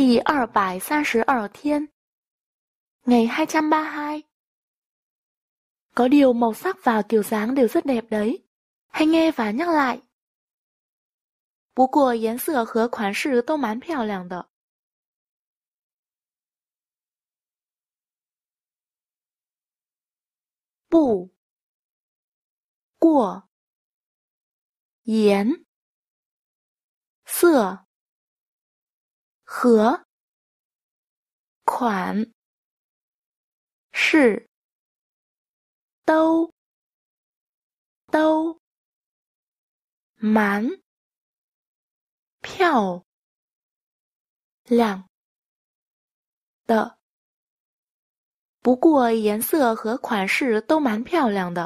第232 thiên. Ngày 232. Có điều màu sắc và kiểu dáng đều rất đẹp đấy. Hãy nghe và nhắc lại. 不过颜色和款式都蛮漂亮的。不过颜色和款式都蛮漂亮的。不过颜色和款式都蛮漂亮的。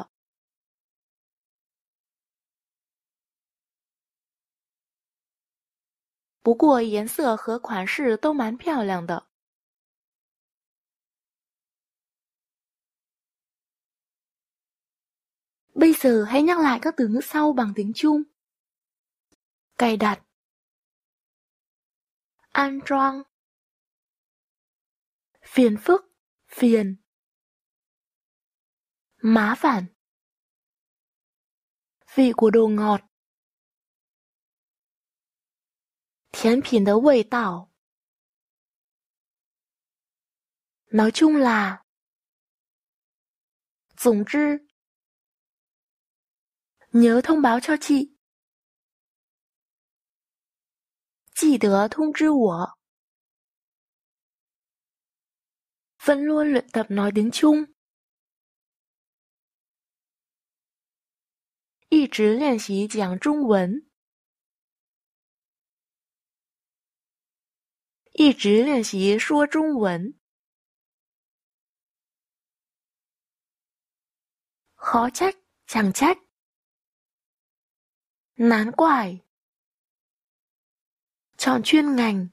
不过颜色和款式都蛮漂亮的。Bây giờ hãy nhắc lại các từ ngữ sau bằng tiếng Trung. Cài đặt, an trang, phiền phức, phiền, má phản, vị của đồ ngọt, thiến phỉn đớ quầy tảo. Nói chung là, tổng chứ, nhớ thông báo cho chị. 记得通知我。Vẫn luôn luyện tập nói tiếng Trung. 一直练习讲中文。一直练习说中文。Khó trách, chẳng trách. 难怪。Chọn chuyên ngành.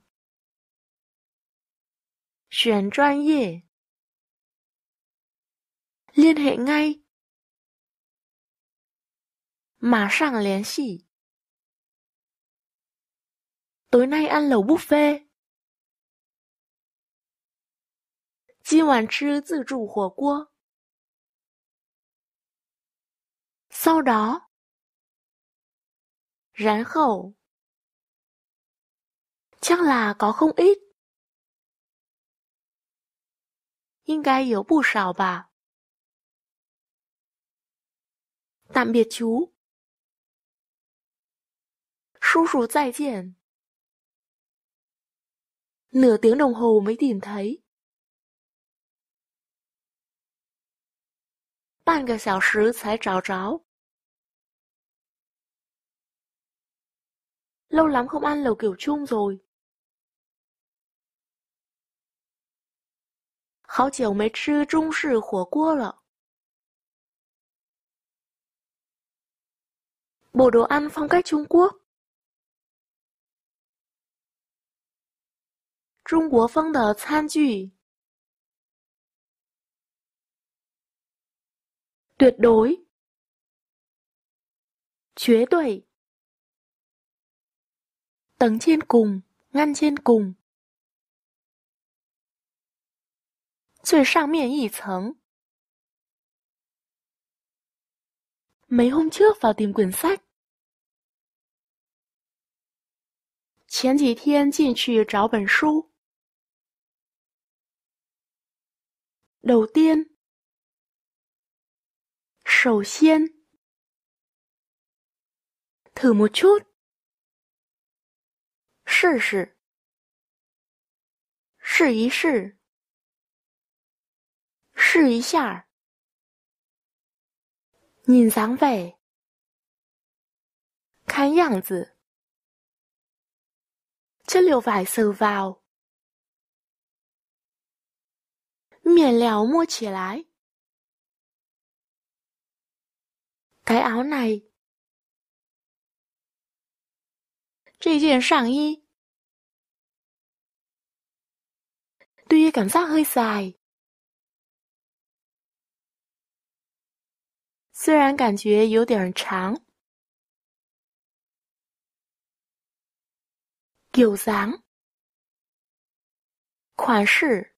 选专业. Liên hệ ngay. 马上联系. Tối nay ăn lẩu buffet. 今晚吃自助火锅. Sau đó. 然后. Chắc là có không ít. 应该有不少吧. Tạm biệt chú. 叔叔再见. Nửa tiếng đồng hồ mới tìm thấy. 半个小时才找着. Lâu lắm không ăn lẩu kiểu Trung rồi. 好久没吃中式火锅了。Bộ đồ ăn phong cách Trung Quốc. Trung Quốc phong đờ餐具. Tuyệt đối. 绝对. Tầng trên cùng, ngăn trên cùng. 最上面一层. Mấy hôm trước vào tìm quyển sách. 前几天进去找本书. Đầu tiên. 首先. Thử một chút. 试试. 试一试. 试一下. Nhìn dáng vẻ. 看样子. Chất liệu vải sờ vào. Miền lèo mua chỉ lái. Cái áo này. 这件上衣. Tuy cảm giác hơi dài. 虽然感觉有点长. Kiểu dáng. 化市